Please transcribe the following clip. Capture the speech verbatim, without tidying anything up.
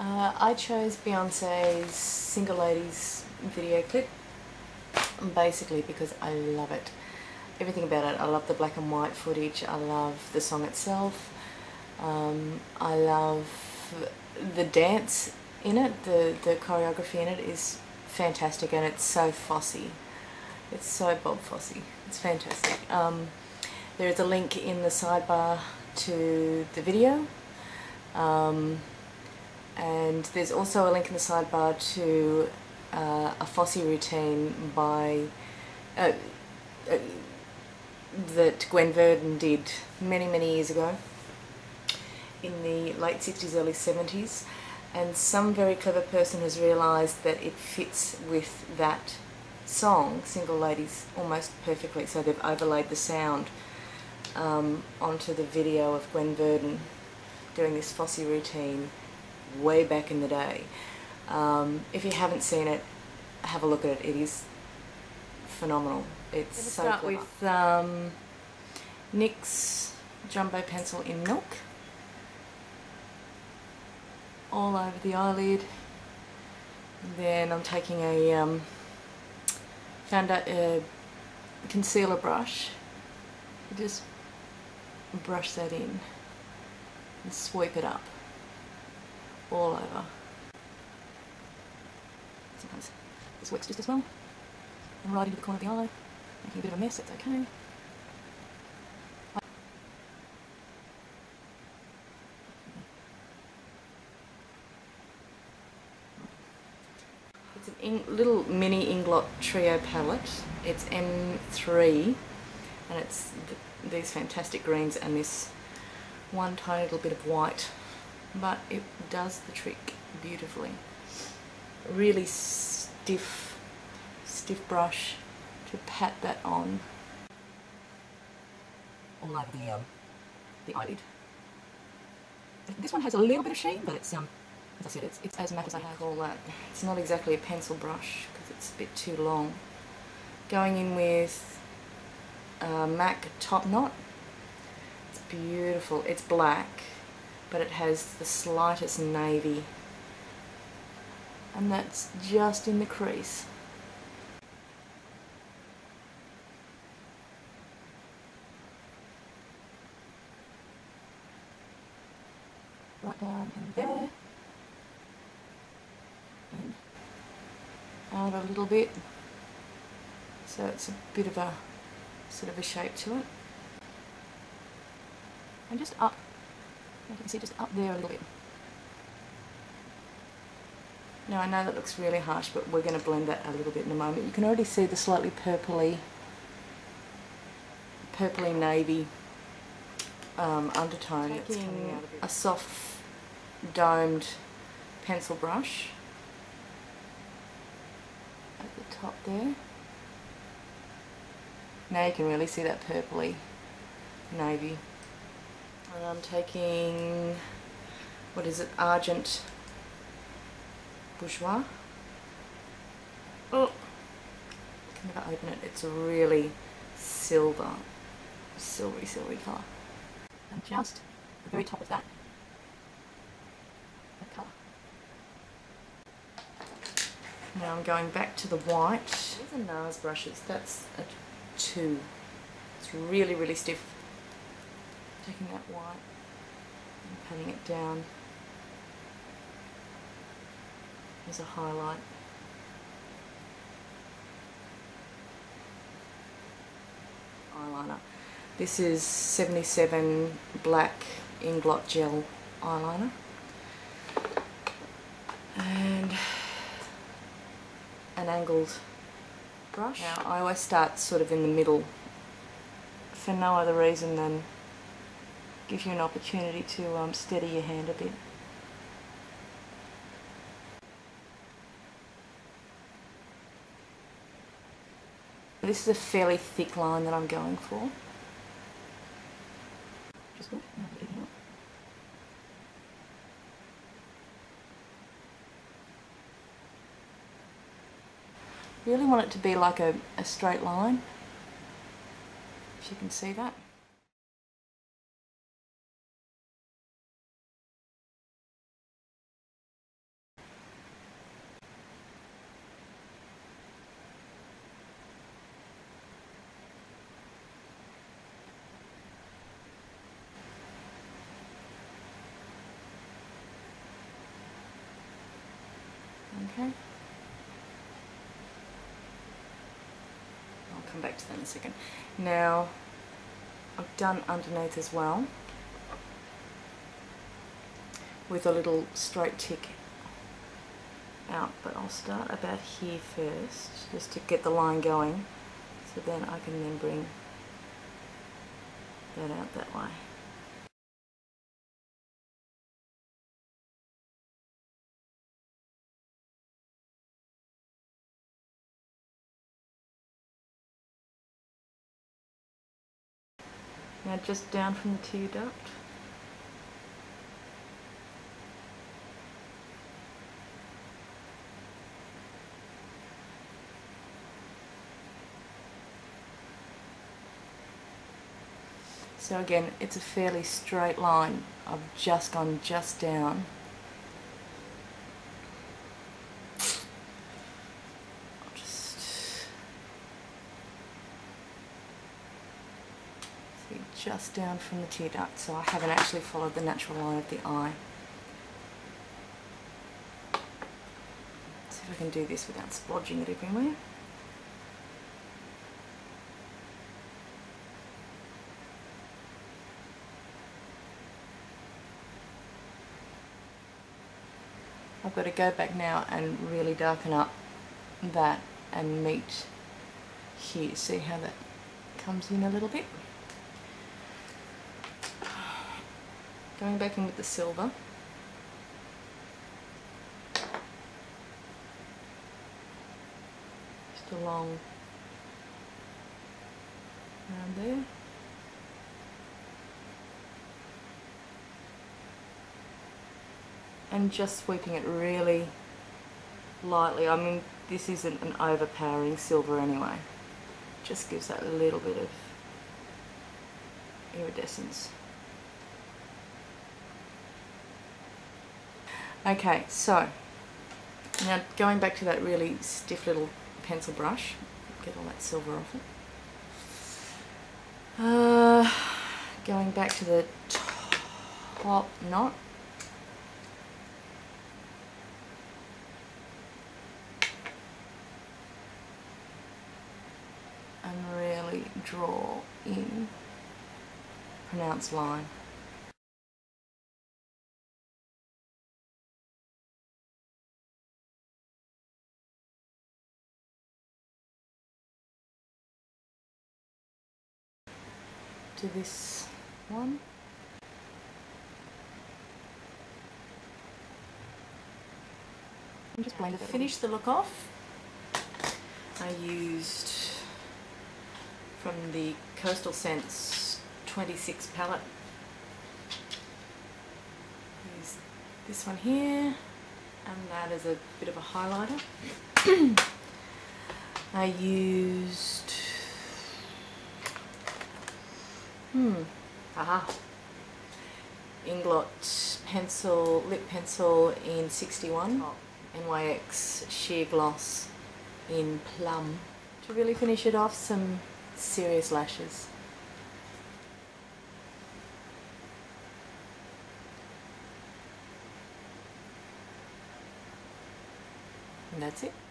Uh, I chose Beyonce's Single Ladies video clip basically because I love it. Everything about it. I love the black and white footage. I love the song itself. Um, I love the dance in it. The, the choreography in it is fantastic, and it's so Fosse. It's so Bob Fosse. It's fantastic. Um, there is a link in the sidebar to the video. Um, and there's also a link in the sidebar to uh, a Fosse routine by uh, uh, that Gwen Verdon did many many years ago in the late sixties, early seventies, and some very clever person has realised that it fits with that song, Single Ladies, almost perfectly, so they've overlaid the sound um, onto the video of Gwen Verdon doing this Fosse routine way back in the day. Um, if you haven't seen it, have a look at it. It is phenomenal. It's so start clever. With um, NYX Jumbo Pencil in Milk, all over the eyelid. And then I'm taking a um, founder, uh, concealer brush. Just brush that in and sweep it up all over. Sometimes this works just as well. And right into the corner of the eye, making a bit of a mess. That's okay. It's an in little mini Inglot trio palette. It's M three, and it's th these fantastic greens and this one tiny little bit of white, but it does the trick beautifully. Really stiff, stiff brush to pat that on all over the um, the eyelid. This one has a little bit of sheen, but it's um, as I said, it's it's as matte as I have all that. It's not exactly a pencil brush because it's a bit too long. Going in with uh, MAC Top Knot. It's beautiful. It's black, but it has the slightest navy, and that's just in the crease. Right down in there, and out a little bit, so it's a bit of a sort of a shape to it, and just up. You can see just up there a little bit. Now I know that looks really harsh, but we're going to blend that a little bit in a moment. You can already see the slightly purpley, purpley navy um, undertone. Taking that's coming out of it. A soft domed pencil brush at the top there. Now you can really see that purpley navy. And I'm taking, what is it, Argent Bourjois. Oh, I can never open it. It's a really silver, silvery, silvery colour. And just the very top of that, that colour. Now I'm going back to the white. These are NARS brushes. That's a two. It's really, really stiff. Taking that white and patting it down as a highlight. Eyeliner. This is seventy-seven black Inglot gel eyeliner. And an angled brush. Now I always start sort of in the middle for no other reason than give you an opportunity to um, steady your hand a bit. This is a fairly thick line that I'm going for. Just good. Really want it to be like a, a straight line, if you can see that. Okay. I'll come back to that in a second. Now, I've done underneath as well with a little straight tick out, but I'll start about here first just to get the line going, so then I can then bring that out that way. Now just down from the tear duct. So again, it's a fairly straight line. I've just gone just down. I'll just see, just down from the tear duct. So I haven't actually followed the natural line of the eye. Let's see if I can do this without splodging it everywhere. I've got to go back now and really darken up that and meet here. See how that comes in a little bit. Going back in with the silver. Just along around there. And just sweeping it really lightly. I mean, this isn't an overpowering silver anyway. Just gives that little bit of iridescence. Okay, so now going back to that really stiff little pencil brush, get all that silver off it. Uh, going back to the top knot. Draw in pronounced line. To this one. I'm just going to finish the look off. I used from the Coastal Scents twenty-six palette. Use this one here, and that is a bit of a highlighter. I used, hmm, aha, Inglot pencil, lip pencil in sixty-one, N Y X sheer gloss in plum. To really finish it off, some serious lashes. And that's it.